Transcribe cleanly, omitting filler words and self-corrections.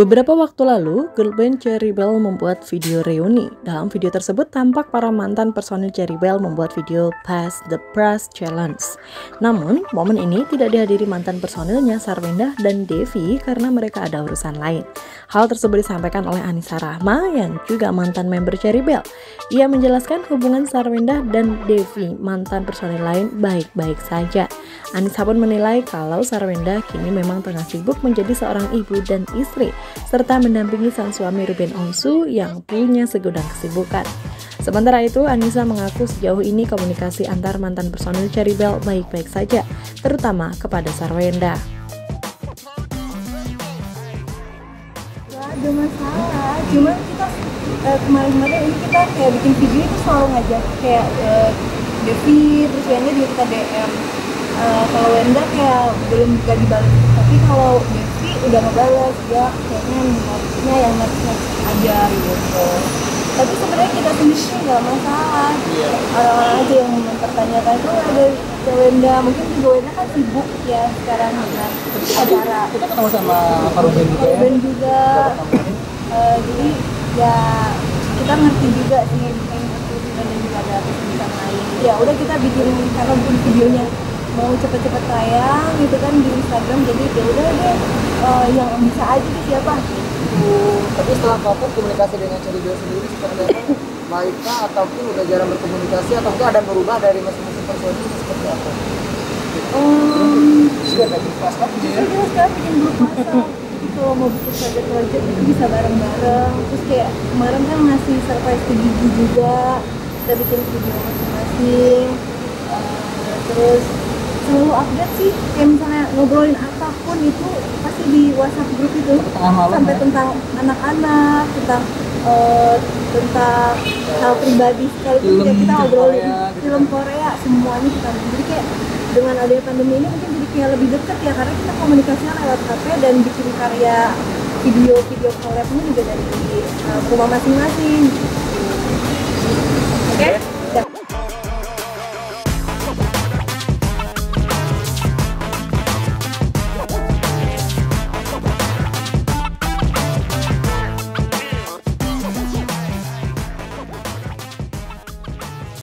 Beberapa waktu lalu, girl band Cherrybelle membuat video reuni. Dalam video tersebut, tampak para mantan personil Cherrybelle membuat video Pass the Press Challenge. Namun, momen ini tidak dihadiri mantan personilnya Sarwendah dan Devi karena mereka ada urusan lain. Hal tersebut disampaikan oleh Anisa Rahma yang juga mantan member Cherrybelle. Ia menjelaskan hubungan Sarwendah dan Devi, mantan personil lain, baik-baik saja. Anisa pun menilai kalau Sarwendah kini memang tengah sibuk menjadi seorang ibu dan istri, serta mendampingi sang suami Ruben Onsu yang punya segudang kesibukan. Sementara itu, Anisa mengaku sejauh ini komunikasi antar mantan personil Cherrybelle baik-baik saja, terutama kepada Sarwendah. Gak ada masalah, cuma kita kemarin-kemarin ini kita kayak bikin video itu selalu ngajak kayak Devi, terus Wenda juga kita DM. Kalau Wenda kayak belum juga dibalik, tapi kalau Devi udah ngebales, dia kayaknya minatnya yang next aja gitu. Tapi sebenarnya kita finishnya nggak masalah, orang-orang aja yang mempertanyakan itu ada Wenda, mungkin juga Wenda kan sibuk ya sekarang dengan acara. Kita ketemu sama Farouk juga. Jadi ya kita ngerti juga dengan yang juga ada kesulitan lain. Ya udah kita bikin karena bikin videonya mau cepet-cepet tayang gitu kan di Instagram, jadi yaudah deh yang bisa aja tuh siapa. Tapi setelah fokus komunikasi dengan Cherrybelle sendiri seperti apa? Baiknya ataupun udah jarang berkomunikasi atau enggak ada berubah dari masing-masing personil seperti apa? Sudah ada grup WhatsApp, kita sekarang bikin grup WhatsApp gitu, mau bikin project itu bisa bareng-bareng. Terus kayak kemarin kan ngasih surprise ke Gigi juga, kita bikin video masing-masing. Terus selalu update sih, kayak misalnya ngobrolin apapun itu pasti di WhatsApp grup itu sampai tentang anak-anak, tentang hal pribadi sekalipun kita ngobrolin film Korea, semuanya kita jadi kayak dengan adanya pandemi ini mungkin jadi kayak lebih dekat ya, karena kita komunikasinya lewat HP dan bikin karya video-video collab juga dari rumah masing-masing. Oke?